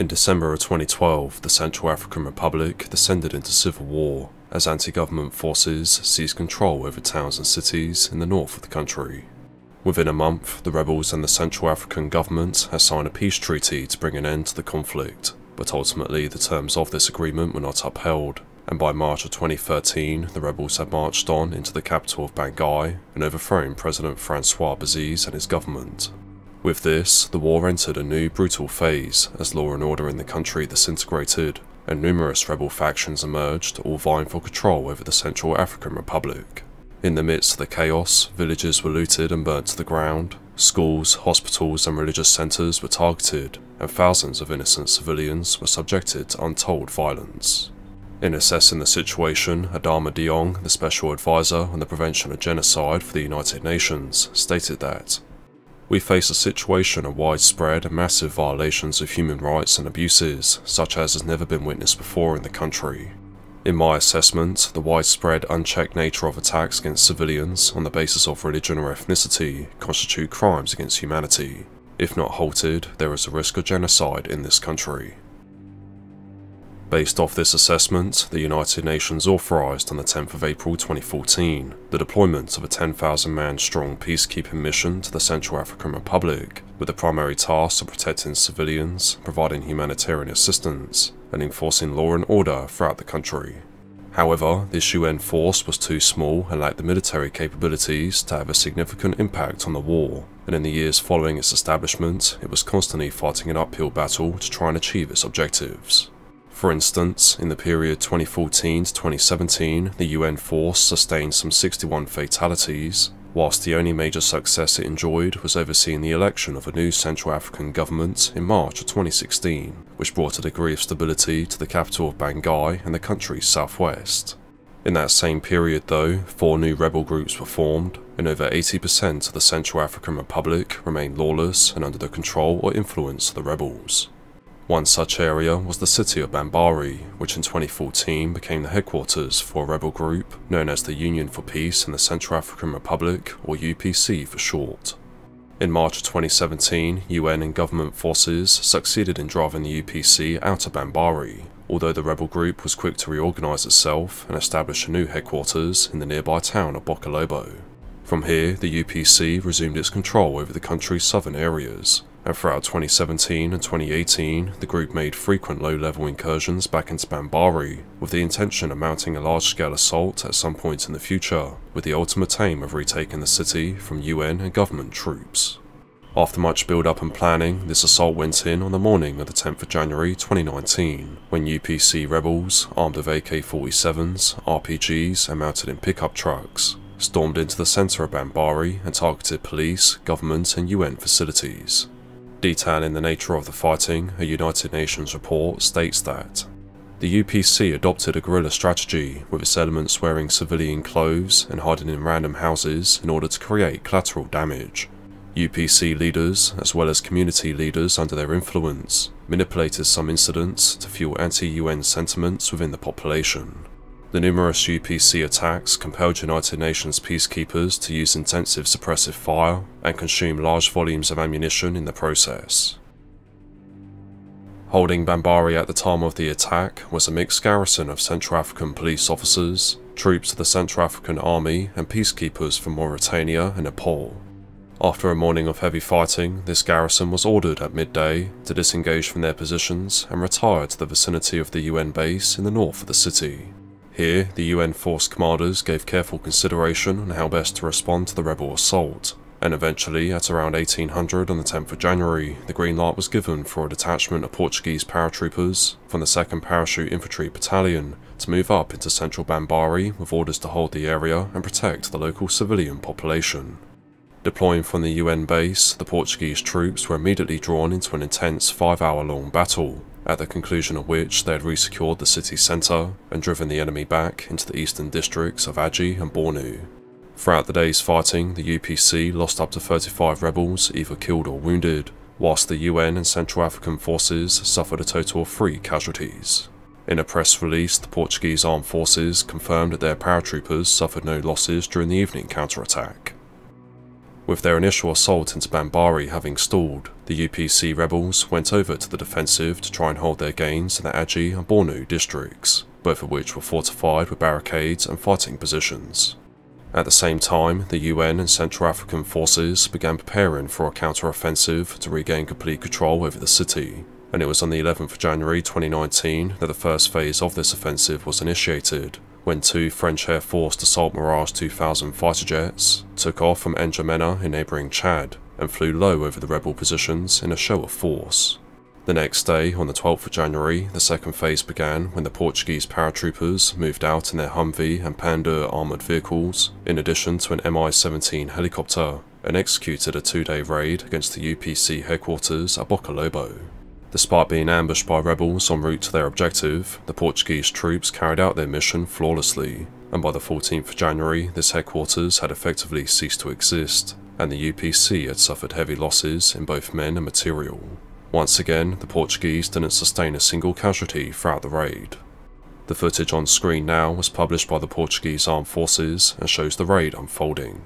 In December of 2012, the Central African Republic descended into civil war as anti-government forces seized control over towns and cities in the north of the country. Within a month, the rebels and the Central African government had signed a peace treaty to bring an end to the conflict, but ultimately the terms of this agreement were not upheld, and by March of 2013, the rebels had marched on into the capital of Bangui and overthrown President François Bozizé and his government. With this, the war entered a new brutal phase as law and order in the country disintegrated, and numerous rebel factions emerged, all vying for control over the Central African Republic. In the midst of the chaos, villages were looted and burnt to the ground, schools, hospitals and religious centres were targeted, and thousands of innocent civilians were subjected to untold violence. In assessing the situation, Adama Dieng, the Special Advisor on the Prevention of Genocide for the United Nations, stated that, "We face a situation of widespread and massive violations of human rights and abuses, such as has never been witnessed before in the country. In my assessment, the widespread, unchecked nature of attacks against civilians on the basis of religion or ethnicity constitute crimes against humanity. If not halted, there is a risk of genocide in this country." Based off this assessment, the United Nations authorised on the 10th of April 2014 the deployment of a 10,000-man strong peacekeeping mission to the Central African Republic, with the primary task of protecting civilians, providing humanitarian assistance, and enforcing law and order throughout the country. However, this UN force was too small and lacked the military capabilities to have a significant impact on the war, and in the years following its establishment, it was constantly fighting an uphill battle to try and achieve its objectives. For instance, in the period 2014 to 2017, the UN force sustained some 61 fatalities, whilst the only major success it enjoyed was overseeing the election of a new Central African government in March of 2016, which brought a degree of stability to the capital of Bangui and the country's southwest. In that same period though, 4 new rebel groups were formed, and over 80% of the Central African Republic remained lawless and under the control or influence of the rebels. One such area was the city of Bambari, which in 2014 became the headquarters for a rebel group known as the Union for Peace in the Central African Republic, or UPC for short. In March of 2017, UN and government forces succeeded in driving the UPC out of Bambari, although the rebel group was quick to reorganise itself and establish a new headquarters in the nearby town of Bokolobo. From here, the UPC resumed its control over the country's southern areas, and throughout 2017 and 2018, the group made frequent low-level incursions back into Bambari, with the intention of mounting a large-scale assault at some point in the future, with the ultimate aim of retaking the city from UN and government troops. After much build-up and planning, this assault went in on the morning of the 10th of January 2019, when UPC rebels, armed with AK-47s, RPGs and mounted in pickup trucks, stormed into the centre of Bambari and targeted police, government and UN facilities. Detailing the nature of the fighting, a United Nations report states that the UPC adopted a guerrilla strategy, with its elements wearing civilian clothes and hiding in random houses in order to create collateral damage. UPC leaders, as well as community leaders under their influence, manipulated some incidents to fuel anti-UN sentiments within the population. The numerous UPC attacks compelled United Nations peacekeepers to use intensive suppressive fire and consume large volumes of ammunition in the process. Holding Bambari at the time of the attack was a mixed garrison of Central African police officers, troops of the Central African Army and peacekeepers from Mauritania and Nepal. After a morning of heavy fighting, this garrison was ordered at midday to disengage from their positions and retire to the vicinity of the UN base in the north of the city. Here, the UN force commanders gave careful consideration on how best to respond to the rebel assault, and eventually, at around 1800 on the 10th of January, the green light was given for a detachment of Portuguese paratroopers from the 2nd Parachute Infantry Battalion to move up into central Bambari with orders to hold the area and protect the local civilian population. Deploying from the UN base, the Portuguese troops were immediately drawn into an intense 5-hour-long battle, at the conclusion of which they had resecured the city centre and driven the enemy back into the eastern districts of Aji and Bornu. Throughout the day's fighting, the UPC lost up to 35 rebels, either killed or wounded, whilst the UN and Central African forces suffered a total of 3 casualties. In a press release, the Portuguese armed forces confirmed that their paratroopers suffered no losses during the evening counterattack. With their initial assault into Bambari having stalled, the UPC rebels went over to the defensive to try and hold their gains in the Aji and Bornu districts, both of which were fortified with barricades and fighting positions. At the same time, the UN and Central African forces began preparing for a counter-offensive to regain complete control over the city, and it was on the 11th of January 2019 that the first phase of this offensive was initiated, when two French Air Force Dassault Mirage 2000 fighter jets took off from N'Djamena in neighbouring Chad and flew low over the rebel positions in a show of force. The next day, on the 12th of January, the second phase began when the Portuguese paratroopers moved out in their Humvee and Pandur armoured vehicles, in addition to an Mi-17 helicopter, and executed a two-day raid against the UPC headquarters at Bokolobo. Despite being ambushed by rebels en route to their objective, the Portuguese troops carried out their mission flawlessly, and by the 14th of January, this headquarters had effectively ceased to exist, and the UPC had suffered heavy losses in both men and material. Once again, the Portuguese didn't sustain a single casualty throughout the raid. The footage on screen now was published by the Portuguese armed forces and shows the raid unfolding.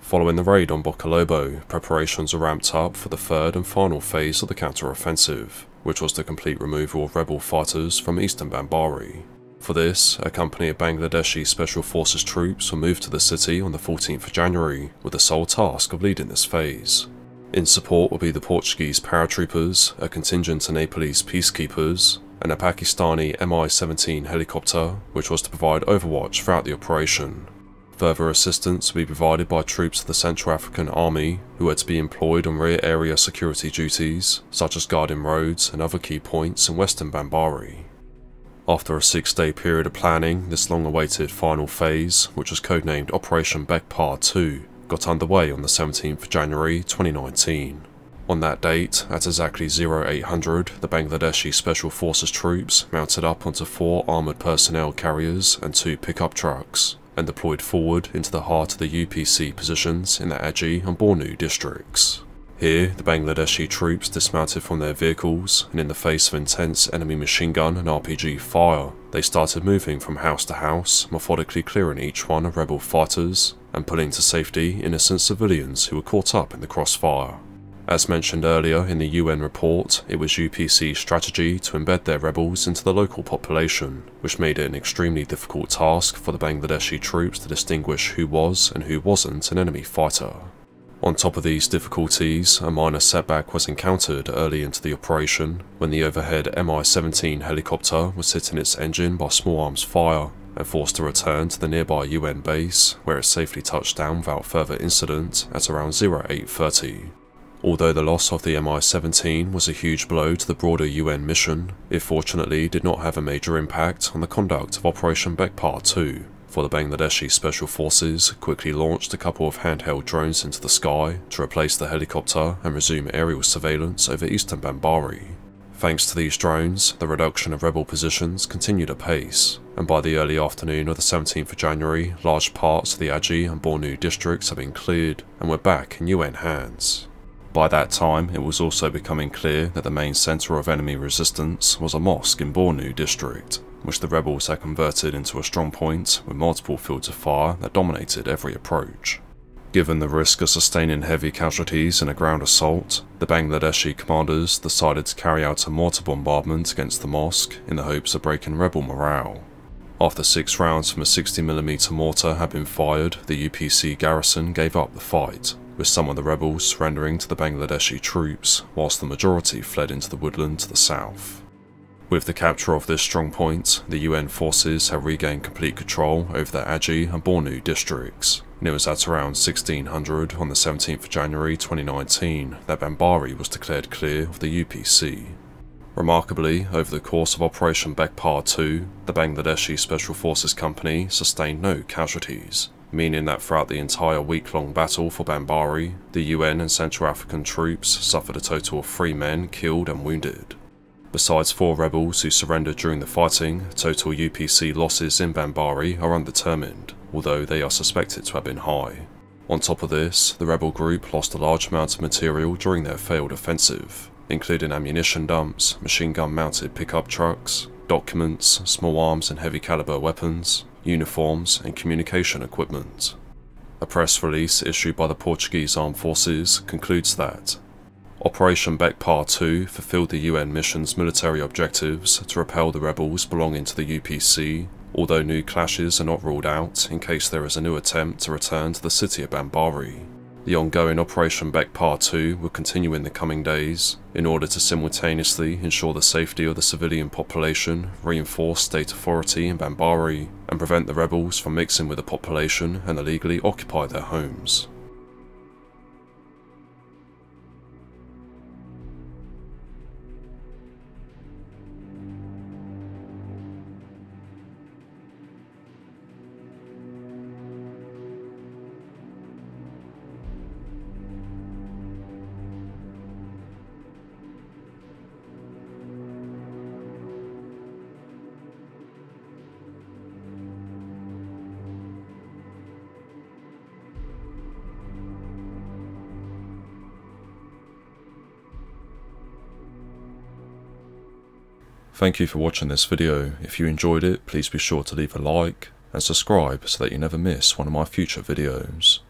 Following the raid on Bokolobo, preparations were ramped up for the third and final phase of the counter-offensive, which was the complete removal of rebel fighters from eastern Bambari. For this, a company of Bangladeshi Special Forces troops were moved to the city on the 14th of January with the sole task of leading this phase. In support would be the Portuguese paratroopers, a contingent of Nepalese peacekeepers, and a Pakistani Mi-17 helicopter, which was to provide overwatch throughout the operation. Further assistance would be provided by troops of the Central African Army, who were to be employed on rear area security duties, such as guarding roads and other key points in western Bambari. After a 6-day period of planning, this long-awaited final phase, which was codenamed Operation Bekpa II, got underway on the 17th of January 2019. On that date, at exactly 0800, the Bangladeshi Special Forces troops mounted up onto 4 armoured personnel carriers and 2 pickup trucks, and deployed forward into the heart of the UPC positions in the Aji and Bornu districts. Here, the Bangladeshi troops dismounted from their vehicles, and in the face of intense enemy machine gun and RPG fire, they started moving from house to house, methodically clearing each one of rebel fighters, and pulling to safety innocent civilians who were caught up in the crossfire. As mentioned earlier in the UN report, it was UPC's strategy to embed their rebels into the local population, which made it an extremely difficult task for the Bangladeshi troops to distinguish who was and who wasn't an enemy fighter. On top of these difficulties, a minor setback was encountered early into the operation, when the overhead Mi-17 helicopter was hit in its engine by small arms fire, and forced to return to the nearby UN base, where it safely touched down without further incident at around 0830. Although the loss of the Mi-17 was a huge blow to the broader UN mission, it fortunately did not have a major impact on the conduct of Operation Bekpa II, for the Bangladeshi Special Forces quickly launched a couple of handheld drones into the sky to replace the helicopter and resume aerial surveillance over eastern Bambari. Thanks to these drones, the reduction of rebel positions continued apace, and by the early afternoon of the 17th of January, large parts of the Aji and Bornu districts had been cleared and were back in UN hands. By that time, it was also becoming clear that the main centre of enemy resistance was a mosque in Bornu district, which the rebels had converted into a strong point with multiple fields of fire that dominated every approach. Given the risk of sustaining heavy casualties in a ground assault, the Bangladeshi commanders decided to carry out a mortar bombardment against the mosque in the hopes of breaking rebel morale. After 6 rounds from a 60mm mortar had been fired, the UPC garrison gave up the fight, with some of the rebels surrendering to the Bangladeshi troops, whilst the majority fled into the woodland to the south. With the capture of this strongpoint, the UN forces had regained complete control over the Aji and Bornu districts, and it was at around 1600 on the 17th of January 2019 that Bambari was declared clear of the UPC. Remarkably, over the course of Operation Bekpa II, the Bangladeshi Special Forces Company sustained no casualties, meaning that throughout the entire week-long battle for Bambari, the UN and Central African troops suffered a total of 3 men killed and wounded. Besides 4 rebels who surrendered during the fighting, total UPC losses in Bambari are undetermined, although they are suspected to have been high. On top of this, the rebel group lost a large amount of material during their failed offensive, including ammunition dumps, machine gun-mounted pickup trucks, documents, small arms and heavy caliber weapons, uniforms and communication equipment. A press release issued by the Portuguese Armed Forces concludes that Operation Bekpa II fulfilled the UN mission's military objectives to repel the rebels belonging to the UPC, although new clashes are not ruled out in case there is a new attempt to return to the city of Bambari. The ongoing Operation Bekpa II will continue in the coming days in order to simultaneously ensure the safety of the civilian population, reinforce state authority in Bambari, and prevent the rebels from mixing with the population and illegally occupy their homes. Thank you for watching this video. If you enjoyed it, please be sure to leave a like and subscribe so that you never miss one of my future videos.